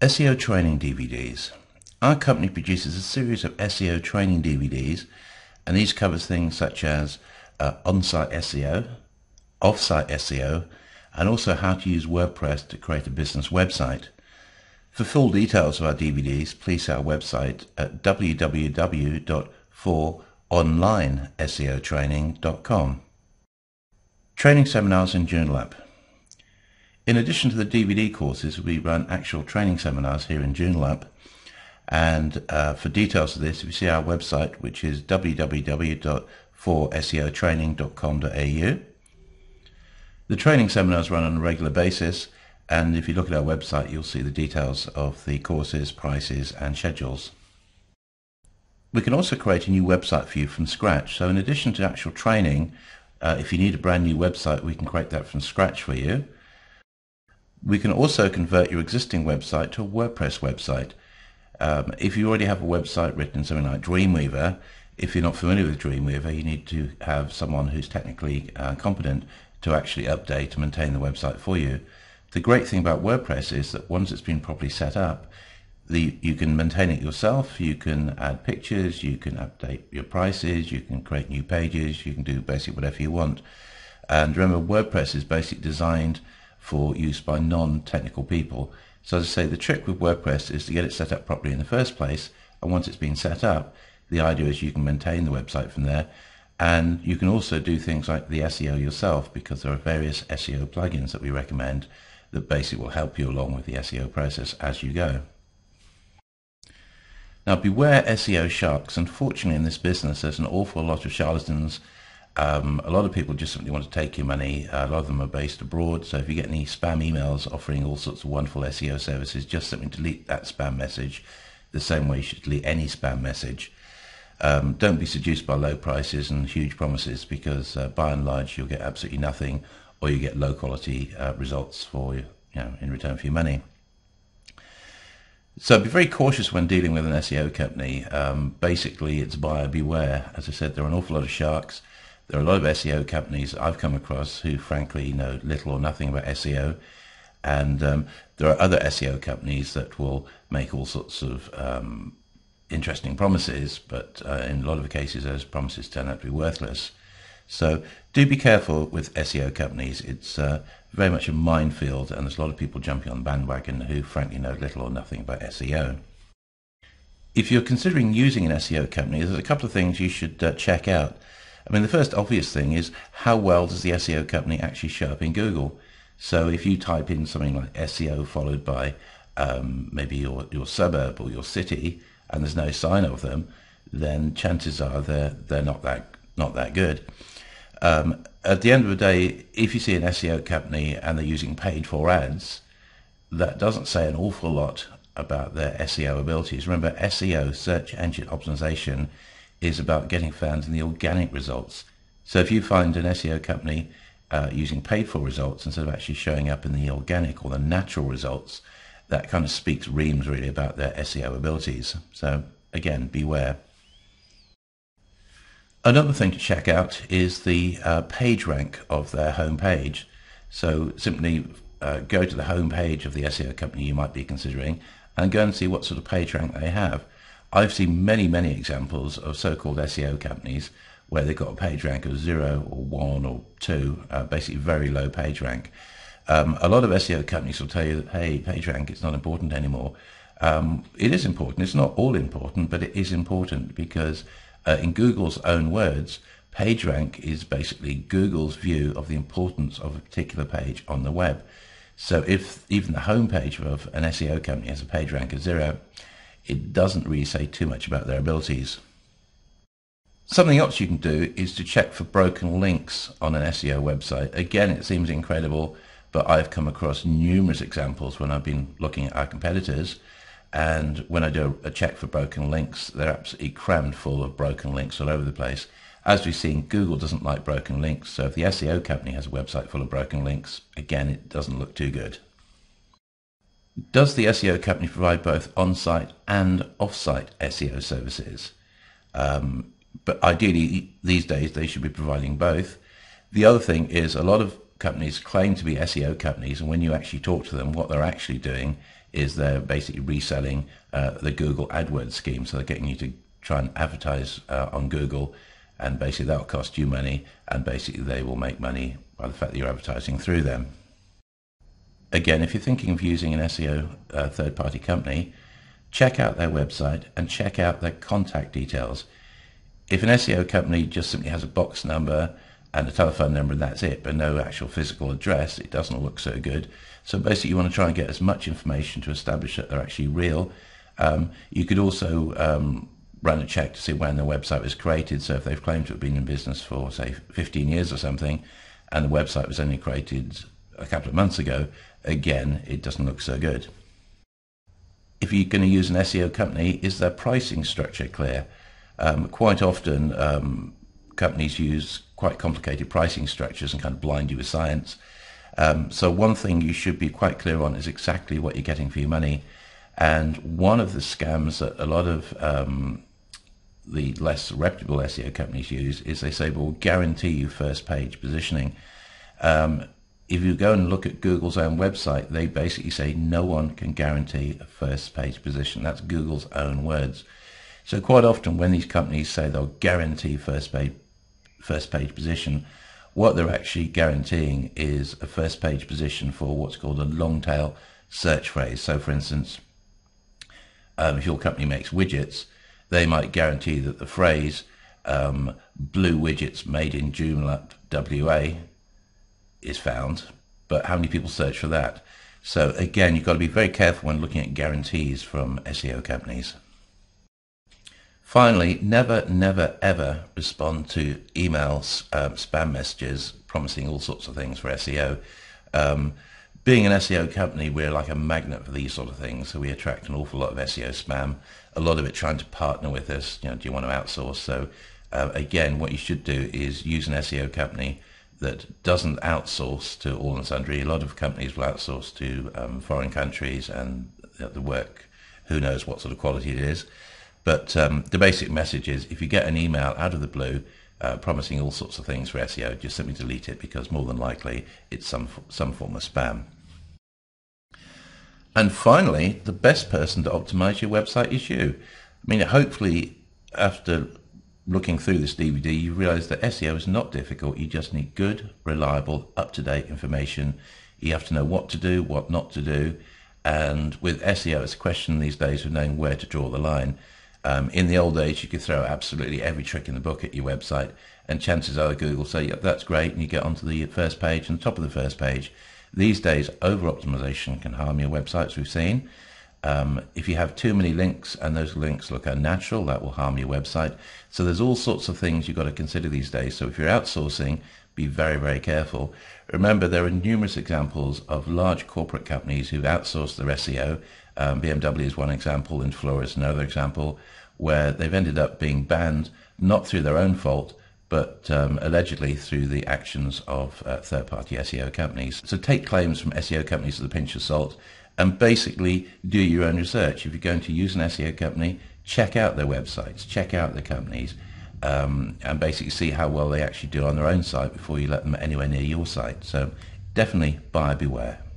SEO training DVDs. Our company produces a series of SEO training DVDs, and these covers things such as on-site SEO, off-site SEO, and also how to use WordPress to create a business website. For full details of our DVDs, please see our website at www.4seotraining.com. Training seminars in Joondalup. In addition to the DVD courses, we run actual training seminars here in Joondalup, and for details of this, if you see our website, which is www.4seotraining.com.au. The training seminars run on a regular basis, and if you look at our website, you'll see the details of the courses, prices and schedules. We can also create a new website for you from scratch. So in addition to actual training, if you need a brand new website, we can create that from scratch for you. We can also convert your existing website to a WordPress website. If you already have a website written in something like Dreamweaver, if you're not familiar with Dreamweaver, you need to have someone who's technically competent to actually update and maintain the website for you. The great thing about WordPress is that once it's been properly set up, you can maintain it yourself, you can add pictures, you can update your prices, you can create new pages, you can do basically whatever you want. And remember, WordPress is basically designed for use by non-technical people. So as I say, the trick with WordPress is to get it set up properly in the first place, and once it's been set up, the idea is you can maintain the website from there, and you can also do things like the SEO yourself, because there are various SEO plugins that we recommend that basically will help you along with the SEO process as you go. Now, beware SEO sharks. Unfortunately, in this business there's an awful lot of charlatans. A lot of people just simply want to take your money. A lot of them are based abroad, so if you get any spam emails offering all sorts of wonderful SEO services, just simply delete that spam message the same way you should delete any spam message. Don't be seduced by low prices and huge promises, because by and large you'll get absolutely nothing, or you get low quality results for in return for your money. So be very cautious when dealing with an SEO company. Basically, it's buyer beware. As I said, there are an awful lot of sharks. There are a lot of SEO companies I've come across who frankly know little or nothing about SEO, and there are other SEO companies that will make all sorts of interesting promises, but in a lot of cases those promises turn out to be worthless. So do be careful with SEO companies. It's very much a minefield, and there's a lot of people jumping on the bandwagon who frankly know little or nothing about SEO. If you're considering using an SEO company, there's a couple of things you should check out. I mean, the first obvious thing is, how well does the SEO company actually show up in Google? So if you type in something like SEO followed by maybe your suburb or your city, and there's no sign of them, then chances are they're not that good. At the end of the day, if you see an SEO company and they're using paid for ads, that doesn't say an awful lot about their SEO abilities. Remember, SEO, search engine optimization, is about getting found in the organic results. So if you find an SEO company using paid for results instead of actually showing up in the organic or the natural results, that kind of speaks reams really about their SEO abilities. So again, beware. Another thing to check out is the page rank of their home page. So simply go to the home page of the SEO company you might be considering and go and see what sort of page rank they have. I've seen many examples of so-called SEO companies where they've got a page rank of 0 or 1 or 2, basically very low page rank. A lot of SEO companies will tell you that, hey, page rank, it's not important anymore. It is important. It's not all important, but it is important, because in Google's own words, page rank is basically Google's view of the importance of a particular page on the web. So if even the home page of an SEO company has a page rank of 0, it doesn't really say too much about their abilities. Something else you can do is to check for broken links on an SEO website. Again, it seems incredible, but I've come across numerous examples when I've been looking at our competitors, and when I do a check for broken links, they're absolutely crammed full of broken links all over the place. As we've seen, Google doesn't like broken links, so if the SEO company has a website full of broken links, again, it doesn't look too good. Does the SEO company provide both on-site and off-site SEO services? But ideally, these days, they should be providing both. The other thing is, a lot of companies claim to be SEO companies, and when you actually talk to them, what they're actually doing is they're basically reselling the Google AdWords scheme. So they're getting you to try and advertise on Google, and basically that'll cost you money, and basically they will make money by the fact that you're advertising through them. Again, if you're thinking of using an SEO third-party company, check out their website and check out their contact details. If an SEO company just simply has a box number and a telephone number and that's it, but no actual physical address, it doesn't look so good. So basically you want to try and get as much information to establish that they're actually real. You could also run a check to see when the website was created. So if they've claimed to have been in business for, say, 15 years or something, and the website was only created a couple of months ago, again, it doesn't look so good. If you're going to use an SEO company, is their pricing structure clear? Quite often companies use quite complicated pricing structures and kind of blind you with science. So one thing you should be quite clear on is exactly what you're getting for your money. And one of the scams that a lot of the less reputable SEO companies use is they say, well, we'll guarantee you first page positioning. If you go and look at Google's own website, they basically say no one can guarantee a first page position. That's Google's own words. So quite often when these companies say they'll guarantee first page position, what they're actually guaranteeing is a first page position for what's called a long tail search phrase. So for instance, if your company makes widgets, they might guarantee that the phrase blue widgets made in Joondalup, WA is found, but how many people search for that? So again, you've got to be very careful when looking at guarantees from SEO companies. Finally, never ever respond to email spam messages promising all sorts of things for SEO. Being an SEO company, we're like a magnet for these sort of things, so we attract an awful lot of SEO spam, a lot of it trying to partner with us, you know, do you want to outsource? So again, what you should do is use an SEO company that doesn't outsource to all and sundry. A lot of companies will outsource to foreign countries and the work, who knows what sort of quality it is. But the basic message is, if you get an email out of the blue promising all sorts of things for SEO, just simply delete it, because more than likely it's some form of spam. And finally, the best person to optimize your website is you. I mean, hopefully after looking through this DVD, you realize that SEO is not difficult. You just need good, reliable, up-to-date information. You have to know what to do, what not to do. And with SEO, it's a question these days of knowing where to draw the line. In the old days, you could throw absolutely every trick in the book at your website, and chances are Google say, yep, that's great, and you get onto the first page and the top of the first page. These days, over-optimization can harm your websites, we've seen. If you have too many links and those links look unnatural, that will harm your website. So there's all sorts of things you've got to consider these days. So if you're outsourcing, be very, very careful. Remember, there are numerous examples of large corporate companies who've outsourced their SEO. BMW is one example, and Flora is another example, where they've ended up being banned, not through their own fault, but allegedly through the actions of third-party SEO companies. So take claims from SEO companies with a pinch of salt, and basically do your own research. If you're going to use an SEO company, check out their websites, check out the companies, and basically see how well they actually do on their own site before you let them anywhere near your site. So definitely buyer beware.